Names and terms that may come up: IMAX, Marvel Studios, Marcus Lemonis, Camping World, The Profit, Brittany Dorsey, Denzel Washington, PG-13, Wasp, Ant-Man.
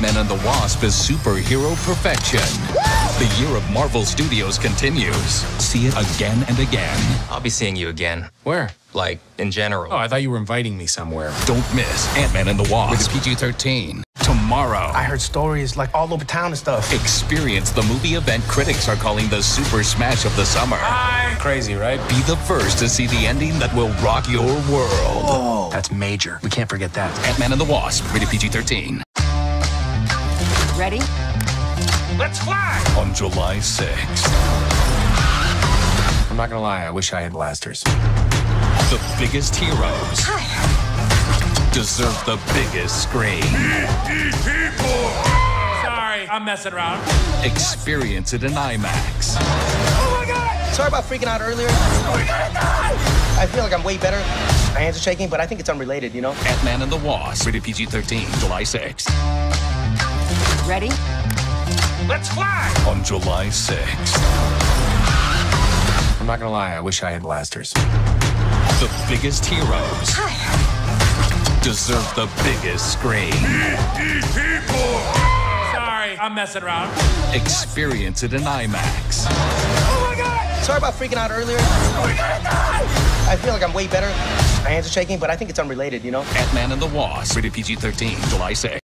Ant-Man and the Wasp is superhero perfection. The year of Marvel Studios continues. See it again and again. I'll be seeing you again. Where? Like, in general. Oh, I thought you were inviting me somewhere. Don't miss Ant-Man and the Wasp. With PG-13. Tomorrow. I heard stories like all over town and stuff. Experience the movie event critics are calling the super smash of the summer. Crazy, right? Be the first to see the ending that will rock your world. Oh, that's major. We can't forget that. Ant-Man and the Wasp. Rated PG-13. Ready? Let's fly! On July 6th. I'm not gonna lie, I wish I had blasters. The biggest heroes deserve the biggest screen. People! Sorry, I'm messing around. Experience it in IMAX. Oh my God! Sorry about freaking out earlier. We're gonna die! I feel like I'm way better. My hands are shaking, but I think it's unrelated, you know? Ant-Man and the Wasp, rated PG-13, July 6th. Ready? Let's fly! On July 6th. I'm not gonna lie, I wish I had blasters. The biggest heroes deserve the biggest screen. People! Sorry, I'm messing around. Experience it in IMAX. Oh my God! Sorry about freaking out earlier. We're gonna die! I feel like I'm way better. My hands are shaking, but I think it's unrelated, you know? Ant-Man and the Wasp, rated PG-13, July 6th.